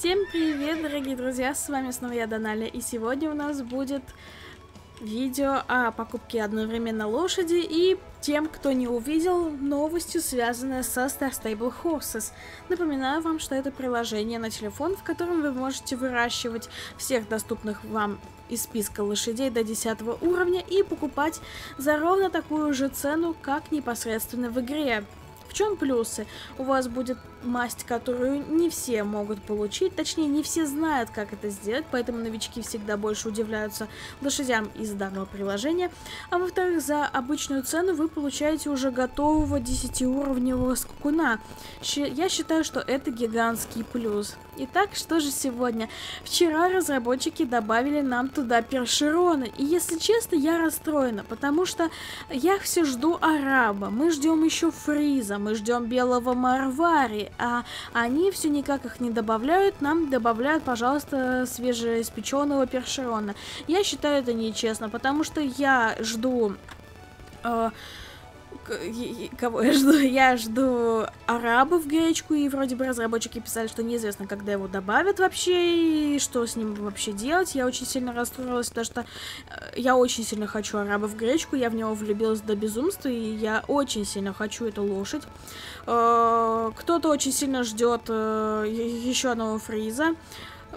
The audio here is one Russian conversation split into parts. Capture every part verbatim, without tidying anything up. Всем привет, дорогие друзья, с вами снова я, Даналия, и сегодня у нас будет видео о покупке одновременно лошади и тем, кто не увидел, новостью, связанная со Star Stable Horses. Напоминаю вам, что это приложение на телефон, в котором вы можете выращивать всех доступных вам из списка лошадей до десятого уровня и покупать за ровно такую же цену, как непосредственно в игре. В чем плюсы? У вас будет масть, которую не все могут получить, точнее, не все знают, как это сделать, поэтому новички всегда больше удивляются лошадям из данного приложения. А во-вторых, за обычную цену вы получаете уже готового десятиуровневого скакуна. Я считаю, что это гигантский плюс. Итак, что же сегодня? Вчера разработчики добавили нам туда Першерона, и, если честно, я расстроена, потому что я все жду араба, мы ждем еще фриза, мы ждем белого марвари, а они все никак их не добавляют, нам добавляют, пожалуйста, свежеиспеченного першерона. Я считаю это нечестно, потому что я жду... Э Кого я жду? Я жду араба в гречку, и вроде бы разработчики писали, что неизвестно, когда его добавят вообще, и что с ним вообще делать. Я очень сильно расстроилась, потому что я очень сильно хочу араба в гречку, я в него влюбилась до безумства, и я очень сильно хочу эту лошадь. Кто-то очень сильно ждет еще одного фриза.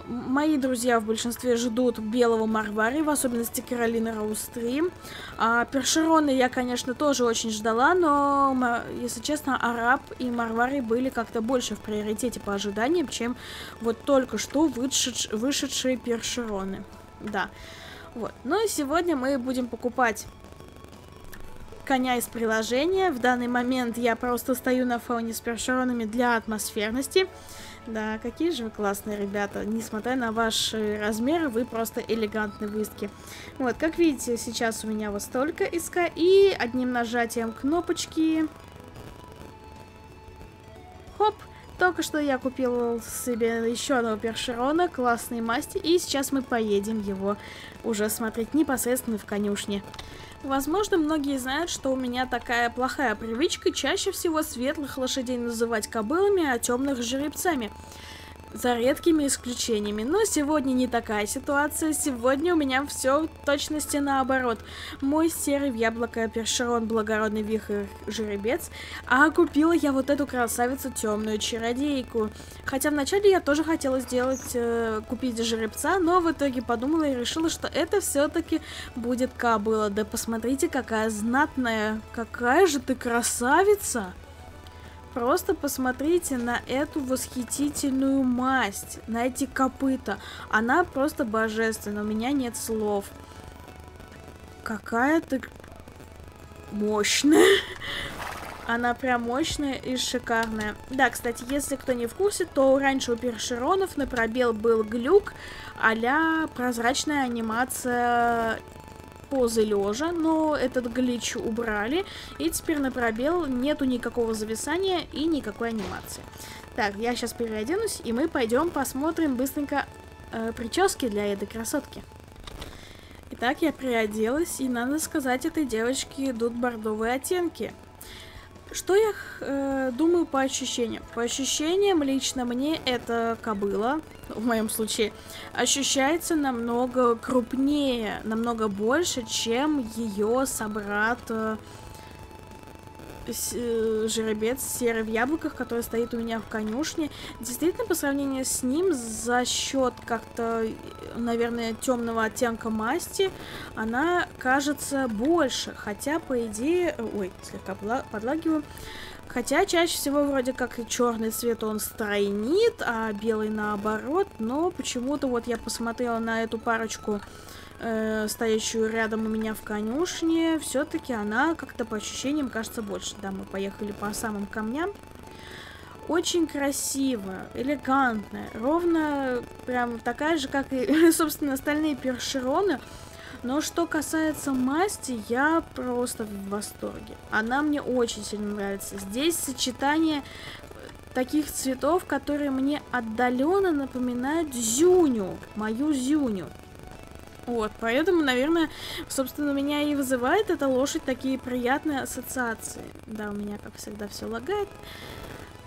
Мои друзья в большинстве ждут белого марвари, в особенности Каролина Роуз три. А Першерона я, конечно, тоже очень ждала, но, если честно, араб и марвари были как-то больше в приоритете по ожиданиям, чем вот только что вышедш... вышедшие першероны. Да. Вот. Ну и сегодня мы будем покупать коня из приложения. В данный момент я просто стою на фоне с першеронами для атмосферности. Да, какие же вы классные ребята. Несмотря на ваши размеры, вы просто элегантные выски. Вот, как видите, сейчас у меня вот столько иска. И одним нажатием кнопочки... Хоп! Только что я купила себе еще одного першерона, классные масти. И сейчас мы поедем его уже смотреть непосредственно в конюшне. Возможно, многие знают, что у меня такая плохая привычка чаще всего светлых лошадей называть кобылами, а темных жеребцами. За редкими исключениями. Но сегодня не такая ситуация. Сегодня у меня все в точности наоборот. Мой серый в яблоко першерон, благородный вихрь, жеребец. А купила я вот эту красавицу, темную чародейку. Хотя вначале я тоже хотела сделать, э, купить жеребца, но в итоге подумала и решила, что это все-таки будет кобыла. Да посмотрите, какая знатная. Какая же ты красавица! Просто посмотрите на эту восхитительную масть, на эти копыта. Она просто божественна, у меня нет слов. Какая ты мощная. Она прям мощная и шикарная. Да, кстати, если кто не в курсе, то раньше у першеронов на пробел был глюк а-ля прозрачная анимация... позы лежа, но этот глич убрали, и теперь на пробел нету никакого зависания и никакой анимации. Так, я сейчас переоденусь, и мы пойдем посмотрим быстренько э, прически для этой красотки. Итак, я переоделась, и надо сказать, этой девочке идут бордовые оттенки. Что я э, думаю по ощущениям? По ощущениям, лично мне эта кобыла, в моем случае, ощущается намного крупнее, намного больше, чем ее собрат э, с, э, жеребец серый в яблоках, который стоит у меня в конюшне. Действительно, по сравнению с ним, за счет как-то, наверное, темного оттенка масти, она кажется больше, хотя, по идее... Ой, слегка подлагиваю. Хотя, чаще всего, вроде как, и черный цвет он стройнит, а белый наоборот, но почему-то вот я посмотрела на эту парочку, э, стоящую рядом у меня в конюшне, все-таки она как-то по ощущениям кажется больше. Да, мы поехали по самым камням. Очень красивая, элегантная, ровно прям такая же, как и, собственно, остальные першероны. Но что касается масти, я просто в восторге. Она мне очень сильно нравится. Здесь сочетание таких цветов, которые мне отдаленно напоминают зюню, мою зюню. Вот, поэтому, наверное, собственно, меня и вызывает эта лошадь такие приятные ассоциации. Да, у меня, как всегда, все лагает.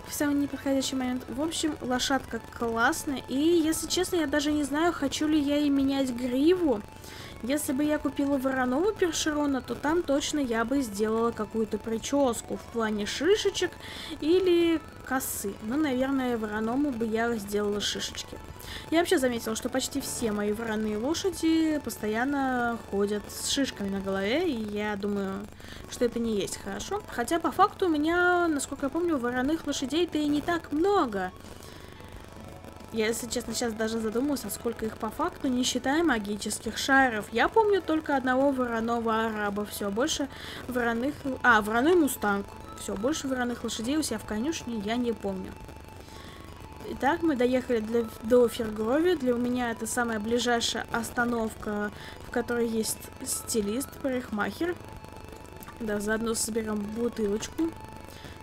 в самый неподходящий момент. В общем, лошадка классная. И, если честно, я даже не знаю, хочу ли я ей менять гриву. Если бы я купила вороного першерона, то там точно я бы сделала какую-то прическу в плане шишечек или косы. Ну, наверное, вороному бы я сделала шишечки. Я вообще заметила, что почти все мои вороные лошади постоянно ходят с шишками на голове, и я думаю, что это не есть хорошо. Хотя, по факту, у меня, насколько я помню, вороных лошадей-то и не так много. Я, если честно, сейчас даже задумался, сколько их по факту, не считая магических шаров. Я помню только одного вороного араба, все, больше вороных... А, вороной мустанг. Все, больше вороных лошадей у себя в конюшне я не помню. Итак, мы доехали для... до Фергрова. Для меня это самая ближайшая остановка, в которой есть стилист, парикмахер. Да, заодно соберем бутылочку.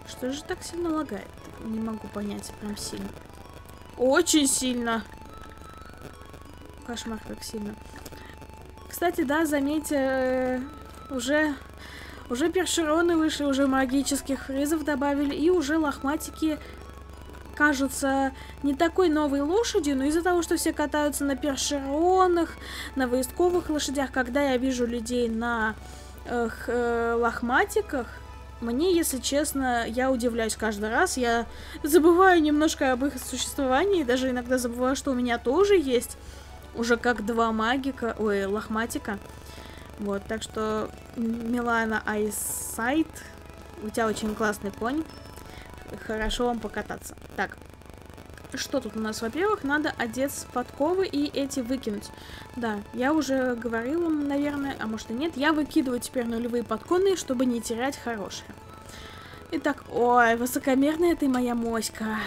Что же так сильно лагает? Не могу понять, прям сильно. Очень сильно. Кошмар, как сильно. Кстати, да, заметьте, уже, уже першероны вышли, уже магических фризов добавили, и уже лохматики кажутся не такой новой лошадью, но из-за того, что все катаются на першеронах, на выездковых лошадях, когда я вижу людей на эх, э, лохматиках, мне, если честно, я удивляюсь каждый раз, я забываю немножко об их существовании, даже иногда забываю, что у меня тоже есть уже как два магика, ой, лохматика. Вот, так что, Милана Айсайт, у тебя очень классный конь, хорошо вам покататься. Так, что тут у нас? Во-первых, надо одеть подковы и эти выкинуть. Да, я уже говорила, наверное, а может и нет. Я выкидываю теперь нулевые подковы, чтобы не терять хорошие. Итак, ой, высокомерная ты моя моська.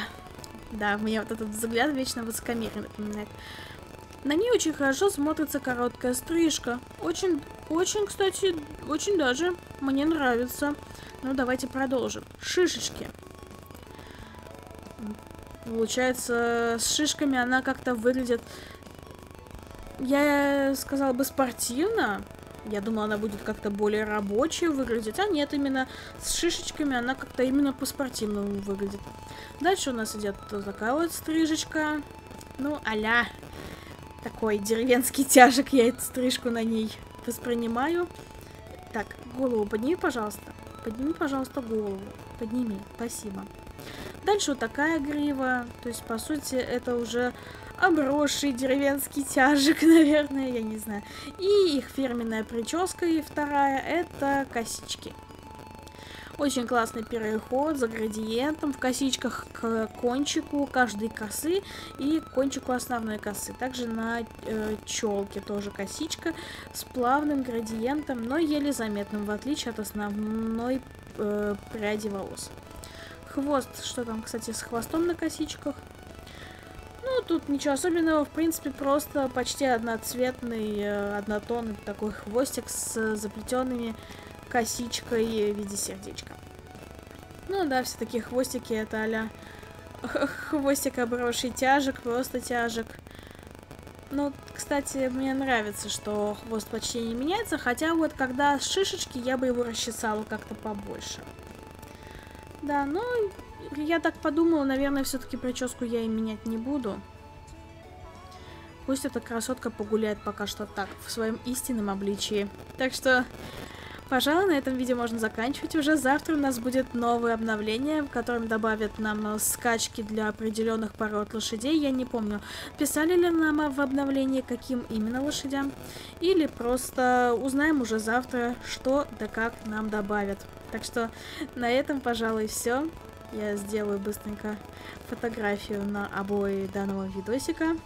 Да, мне вот этот взгляд вечно высокомерный напоминает. На ней очень хорошо смотрится короткая стрижка. Очень, очень, кстати, очень даже мне нравится. Ну, давайте продолжим. Шишечки. Получается, с шишками она как-то выглядит, я сказала бы, спортивно. Я думала, она будет как-то более рабочей выглядеть. А нет, именно с шишечками она как-то именно по-спортивному выглядит. Дальше у нас идет такая вот стрижечка. Ну, а-ля такой деревенский тяжек. Я эту стрижку на ней воспринимаю. Так, голову подними, пожалуйста. Подними, пожалуйста, голову. Подними, спасибо. Дальше вот такая грива, то есть, по сути, это уже обросший деревенский тяжик, наверное, я не знаю. И их фирменная прическа, и вторая, это косички. Очень классный переход за градиентом в косичках к кончику каждой косы и к кончику основной косы. Также на э, челке тоже косичка с плавным градиентом, но еле заметным, в отличие от основной э, пряди волос. Хвост, что там, кстати, с хвостом на косичках. Ну, тут ничего особенного, в принципе, просто почти одноцветный, однотонный такой хвостик с заплетенными косичкой в виде сердечка. Ну да, все такие хвостики, это а-ля хвостик обросший тяжек, просто тяжек. Ну, кстати, мне нравится, что хвост почти не меняется, хотя вот когда шишечки, я бы его расчесала как-то побольше. Да, ну, я так подумала, наверное, все-таки прическу я и менять не буду. Пусть эта красотка погуляет пока что так, в своем истинном обличии. Так что, пожалуй, на этом видео можно заканчивать уже. Завтра у нас будет новое обновление, в котором добавят нам скачки для определенных пород лошадей. Я не помню, писали ли нам в обновлении, каким именно лошадям. Или просто узнаем уже завтра, что да как нам добавят. Так что на этом, пожалуй, все. Я сделаю быстренько фотографию на обои данного видосика.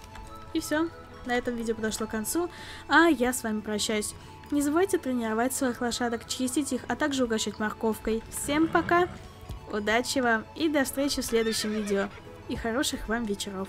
И все. На этом видео подошло к концу. А я с вами прощаюсь. Не забывайте тренировать своих лошадок, чистить их, а также угощать морковкой. Всем пока, удачи вам и до встречи в следующем видео. И хороших вам вечеров.